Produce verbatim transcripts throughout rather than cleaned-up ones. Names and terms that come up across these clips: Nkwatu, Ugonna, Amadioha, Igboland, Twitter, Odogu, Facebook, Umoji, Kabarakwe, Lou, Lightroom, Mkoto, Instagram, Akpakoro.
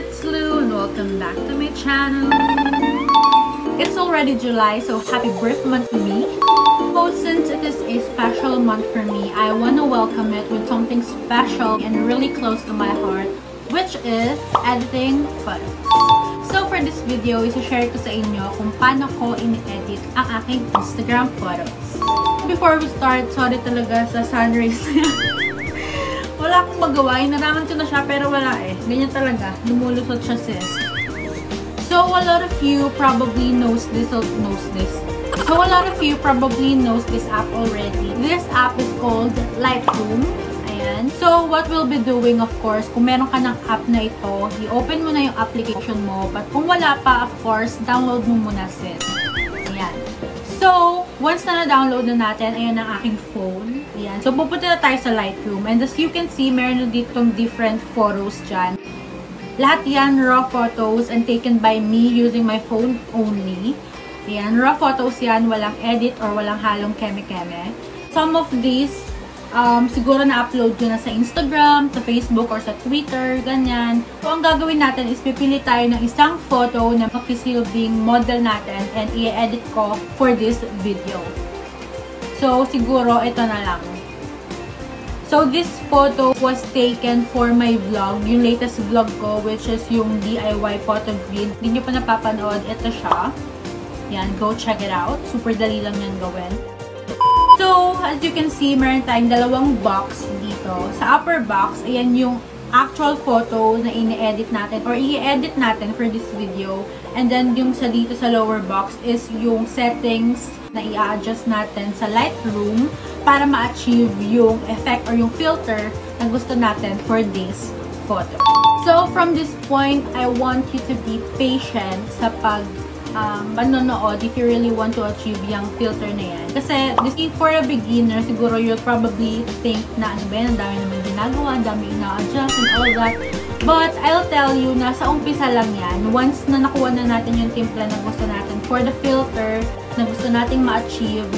it's Lou and welcome back to my channel. It's already July, so happy birth month to me. So since it is a special month for me, I want to welcome it with something special and really close to my heart, which is editing photos. So for this video, isi-share ko sa inyo kung paano ko in-edit ang aking Instagram photos. Before we start, sorry talaga sa sun rays na yan. Wala akong magawa. Inaraman ko na siya, pero wala eh. Ganyan talaga. Lumulusot siya, sis. So, a lot of you probably knows this or knows this. So, a lot of you probably knows this app already. This app is called Lightroom. Ayan. So, what we'll be doing, of course, kung meron ka ng app na ito, i-open mo na yung application mo. But kung wala pa, of course, download mo muna, sis. Ayan. So, once na na-download na natin, ayan ang aking phone. Ayan. So, pupunta na tayo sa Lightroom. And as you can see, meron na ditong different photos dyan. Lahat yan, raw photos and taken by me using my phone only. Ayan, raw photos yan. Walang edit or walang halong keme-keme. Some of these, um, siguro na-upload nyo na sa Instagram, sa Facebook, or sa Twitter, ganyan. So, ang gagawin natin is pipili tayo ng isang photo na makisilbing model natin and i-edit ko for this video. So, siguro, ito na lang. So, this photo was taken for my vlog, yung latest vlog ko, which is yung D I Y photo grid. Hindi nyo pa napapanood, ito siya. Yan, go check it out. Super dali lang yan gawin. So, as you can see, meron tayong dalawang box dito. Sa upper box, ayan yung actual photo na ini-edit natin or i-edit natin for this video. And then, yung sa dito sa lower box is yung settings na i-adjust natin sa Lightroom para ma-achieve yung effect or yung filter na gusto natin for this photo. So, from this point, I want you to be patient sa pag um, manonood if you really want to achieve yung filter na yan. Kasi, this is for a beginner, siguro you'll probably think na ano ba yan, ang dami naman ginagawa, ang dami ina-adjust and all that. But, I'll tell you na sa umpisa lang yan, once na nakuha na natin yung timpla na gusto natin for the filter, na gusto nating ma-achieve.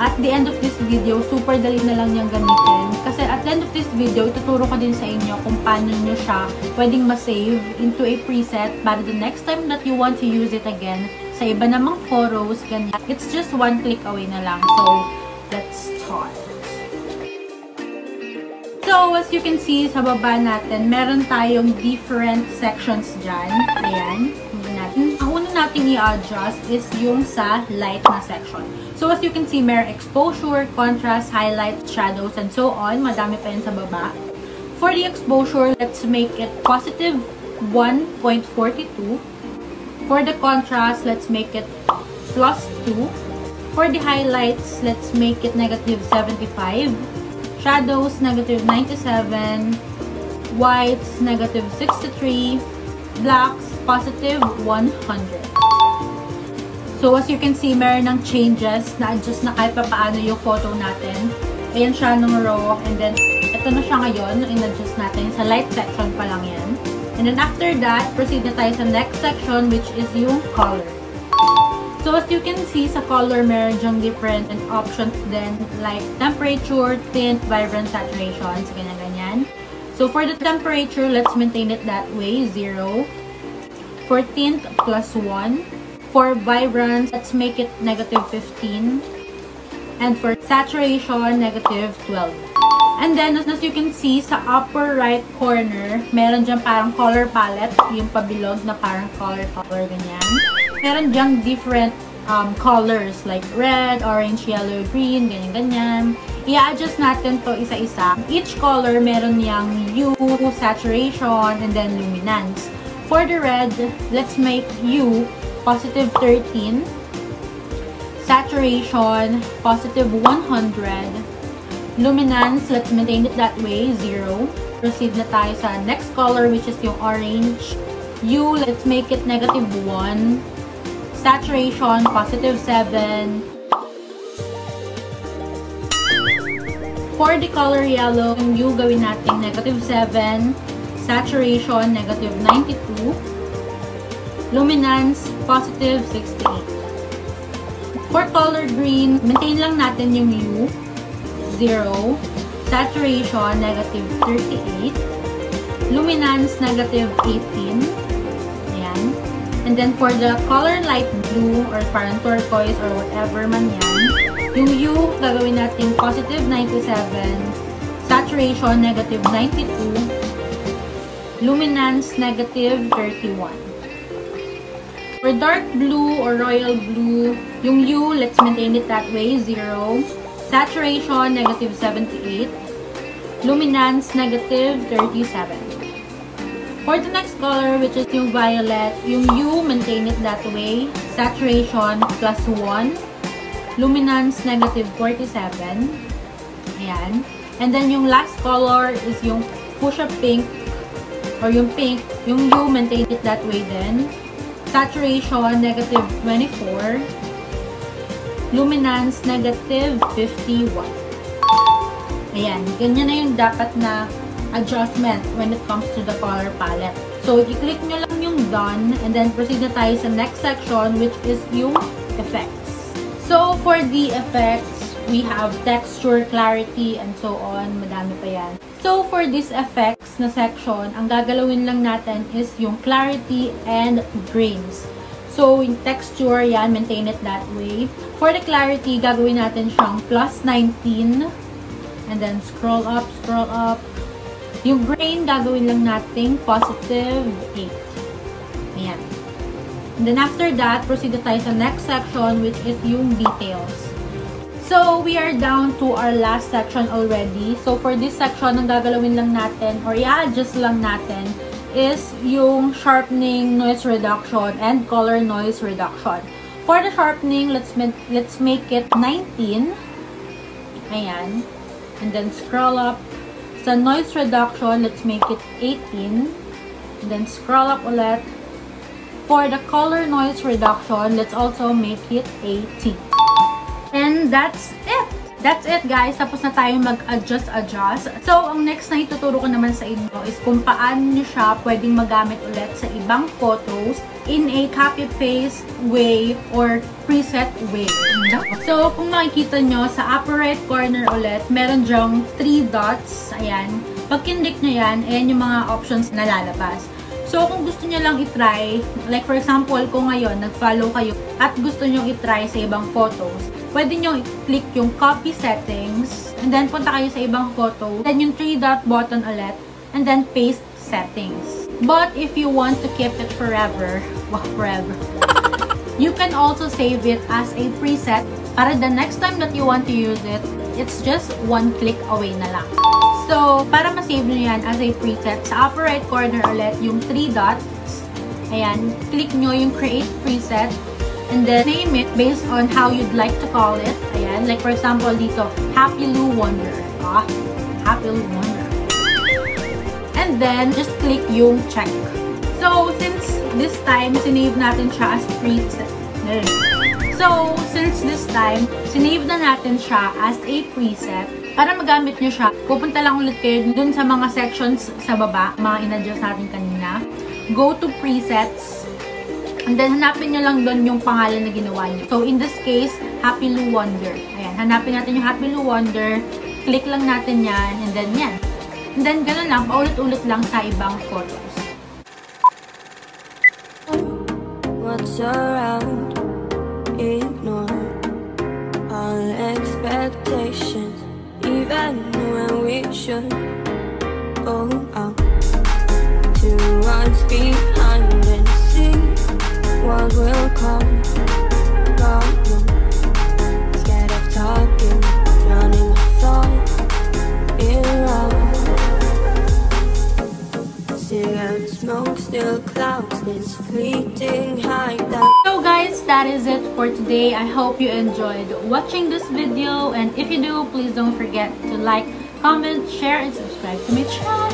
At the end of this video, super dali na lang niyang gamitin. Kasi at the end of this video, ituturo ko din sa inyo kung paano nyo siya pwedeng ma-save into a preset para the next time that you want to use it again sa iba namang photos, ganyan. It's just one click away na lang. So, let's start. So, as you can see, sa baba natin, meron tayong different sections dyan. Ayan. Natin. Ang una natin i-adjust is yung sa light na section. So, as you can see, may exposure, contrast, highlights, shadows, and so on. Madami pa yun sa baba. For the exposure, let's make it positive one point four two. For the contrast, let's make it plus two. For the highlights, let's make it negative seventy-five. Shadows, negative ninety-seven. Whites, negative sixty-three. Blacks, positive one hundred. So, as you can see, meron ng changes na adjust na kahit pa paano yung photo natin. Ayan siya nung raw. And then, ito na siya ngayon. In-adjust natin sa light section pa lang yan. And then, after that, proceed na tayo sa next section, which is yung color. So, as you can see, sa color, meron dyang different options then like temperature, tint, vibrant, saturation, ganyan-ganyan. So, for the temperature, let's maintain it that way, zero. For tint, plus one. For vibrance, let's make it negative fifteen. And for saturation, negative twelve. And then, as you can see, sa upper right corner, meron dyan parang color palette. Yung pabilog na parang color-color, ganyan. Meron dyan different um, colors like red, orange, yellow, green, ganyan-ganyan. I-adjust natin to isa-isa. Each color, meron yang hue, saturation, and then luminance. For the red, let's make hue positive thirteen, saturation positive one hundred, luminance, let's maintain it that way, zero. Proceed na tayo sa next color, which is yung orange. Hue, let's make it negative one, saturation positive seven. For the color yellow, yung hue gawin natin negative seven. Saturation, negative ninety-two. Luminance, positive sixty-eight. For color green, maintain lang natin yung hue, zero. Saturation, negative thirty-eight. Luminance, negative eighteen. And then for the color light blue or parang turquoise or whatever man yan, yung hue, gagawin natin positive ninety-seven, saturation negative ninety-two, luminance negative thirty-one. For dark blue or royal blue, yung hue, let's maintain it that way, zero, saturation negative seventy-eight, luminance negative thirty-seven. For the next color, which is yung violet, yung hue, maintain it that way. Saturation, plus one. Luminance, negative forty-seven. Ayan. And then yung last color is yung fuchsia pink, or yung pink. Yung hue, maintain it that way then. Saturation, negative twenty-four. Luminance, negative fifty-one. Ayan. Ganyan na yung dapat na adjustment when it comes to the color palette. So, i-click nyo lang yung done and then proceed na tayo sa next section, which is yung effects. So, for the effects, we have texture, clarity, and so on. Madami pa yan. So, for this effects na section, ang gagalawin lang natin is yung clarity and grains. So, yung texture, yan, maintain it that way. For the clarity, gagawin natin siyang plus nineteen. And then, scroll up, scroll up. Yung grain, gagawin lang natin positive eight. Ayan. And then after that, proceed tayo sa next section, which is yung details. So, we are down to our last section already. So, for this section, ang gagalawin lang natin, or i-adjust lang natin, is yung sharpening, noise reduction, and color noise reduction. For the sharpening, let's make, let's make it nineteen. Ayan. And then scroll up. Sa noise reduction, let's make it eighteen. And then scroll up ulit. For the color noise reduction, let's also make it eighteen. And that's it! That's it, guys. Tapos na tayo mag-adjust-adjust. So, ang next na ituturo ko naman sa inyo is kung paano nyo siya pwedeng magamit ulit sa ibang photos in a copy-paste way or preset way. So, kung makikita nyo, sa upper right corner ulit, meron dyang three dots. Ayan. Pag kindik nyo yan, ayan yung mga options na lalabas. So, kung gusto nyo lang itry, like for example, kung ngayon, nag-follow kayo at gusto nyo itry sa ibang photos, pwede nyo i-click yung copy settings, and then punta kayo sa ibang photo, then yung three dot button ulit, and then paste settings. But if you want to keep it forever, wow, forever, you can also save it as a preset para the next time that you want to use it, it's just one click away na lang. So, para ma-save nyo yan as a preset, sa upper right corner ulit, yung three dots, ayan, click nyo yung create preset, and then name it based on how you'd like to call it. Ayan, like for example dito, Happy Lou Wonder. Ah, Happy Lou Wonder. And then, just click yung check. So, since this time, sinave natin siya as preset. So, since this time, sinave na natin siya as a preset. Para magamit nyo siya, pupunta lang ulit kayo dun sa mga sections sa baba, mga in-adjust natin kanina. Go to presets. And then, hanapin nyo lang dun yung pangalan na ginawa nyo. So, in this case, Happy Lou Wonder. Ayan, hanapin natin yung Happy Lou Wonder. Click lang natin yan. And then, yan. And then, ganun lang. Paulit-ulit lang sa ibang photos. What's around? Ignore all expectations, even when we should own up to what's behind and see what will come. Problem, scared of talking, running my thought in love. Cigarette smoke still clouds this fleeting high that. Guys, that is it for today. I hope you enjoyed watching this video, and if you do, please don't forget to like, comment, share, and subscribe to my channel.